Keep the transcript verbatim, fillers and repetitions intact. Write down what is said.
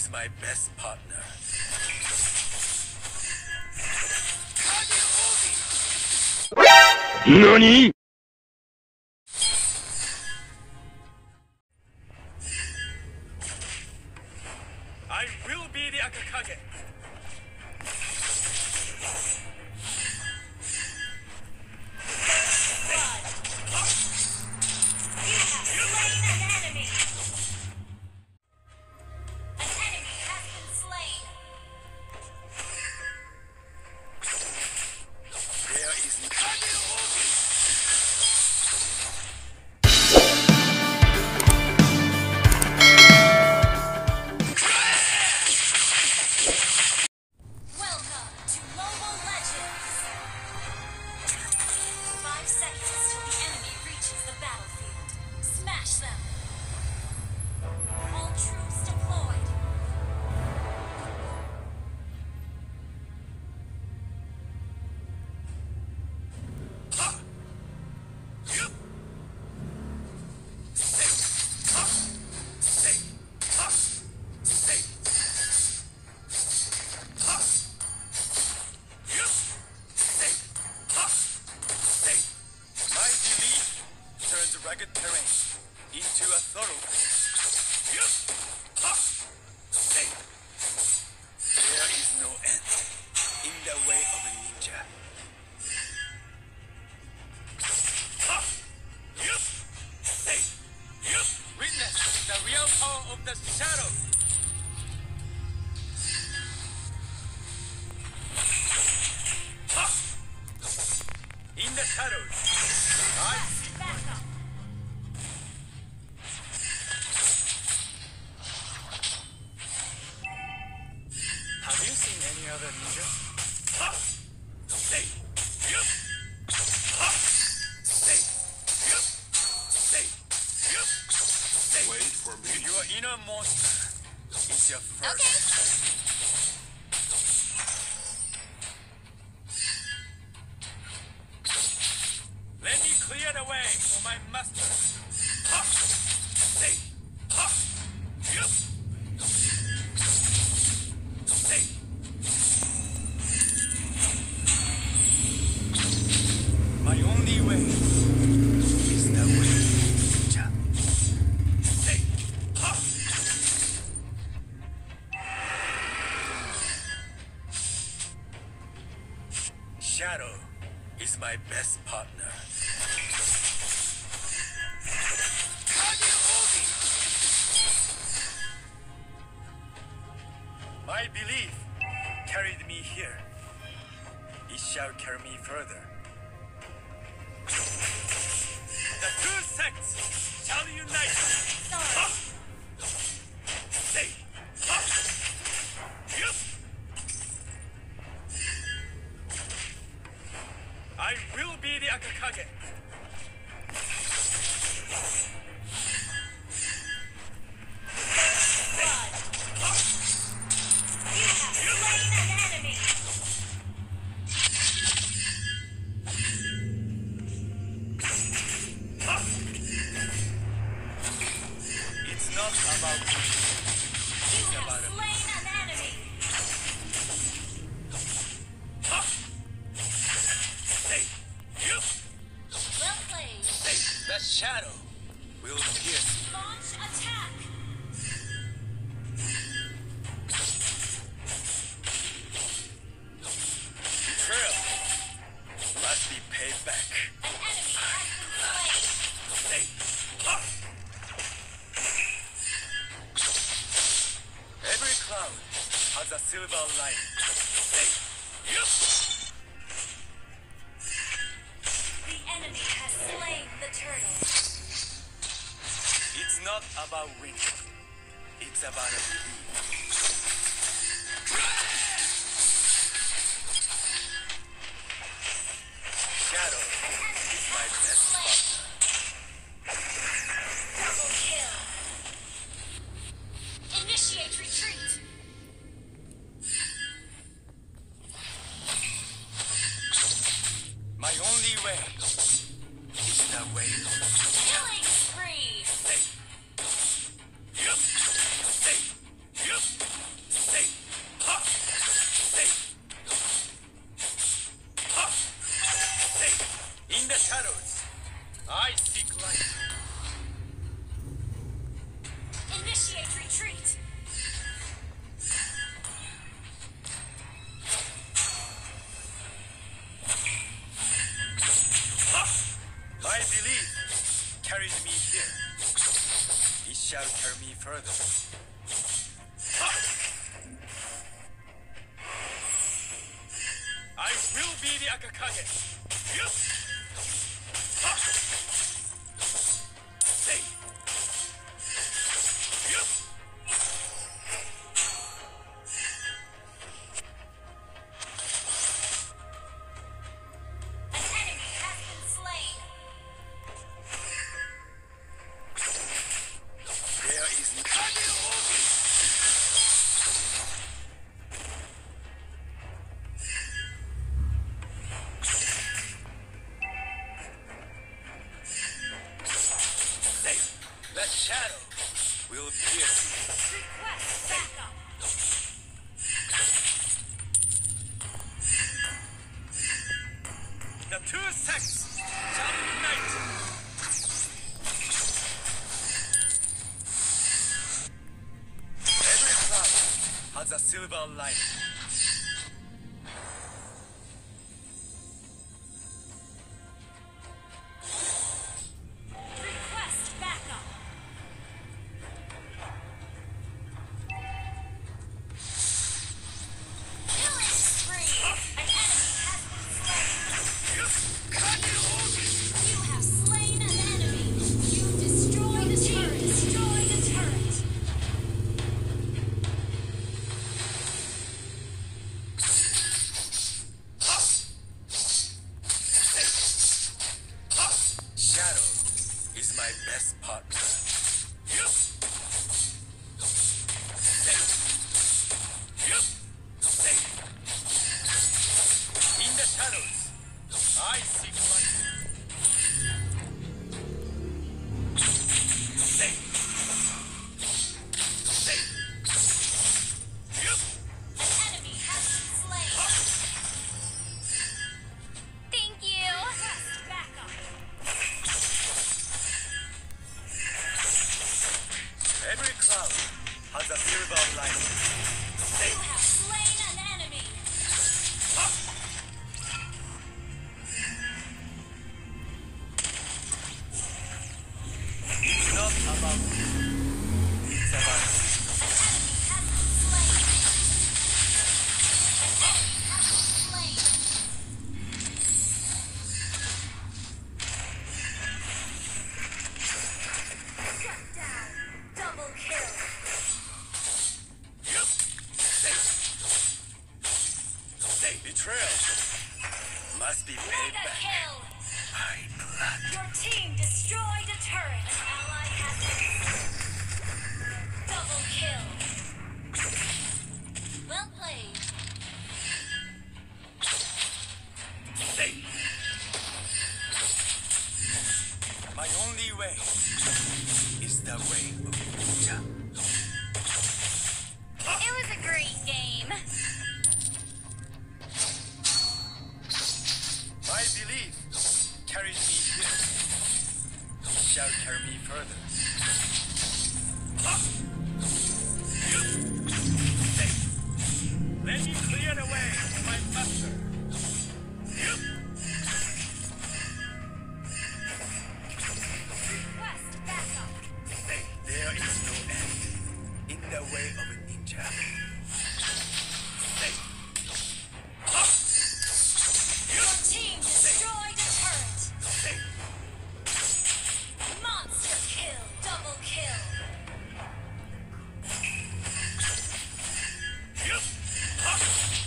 is my best partner. NANI?! I will be the Akakage! Rugged terrain into a thoroughfare. There is no end in the way of a ninja. Witness the real power of the shadow. In the shadows, I inner monster is your first. Okay. Let me clear the way for my master. Ha! Say! Ha! Yup! Say! My only way is the way. Shadow is my best partner. My belief carried me here. It shall carry me further. The two sects shall unite. Huh? Say, huh? Yup. I will be the Akakage! Shadow will pierce. Launch attack. Betrayal must be paid back. An enemy has been slain. Every cloud has a silver lining. It's not about winning, it's about a belief. Shadow is my best partner. Double kill. Initiate retreat. My only way is the way of killing spree. Yup! Yup! further. The silver light. Hup!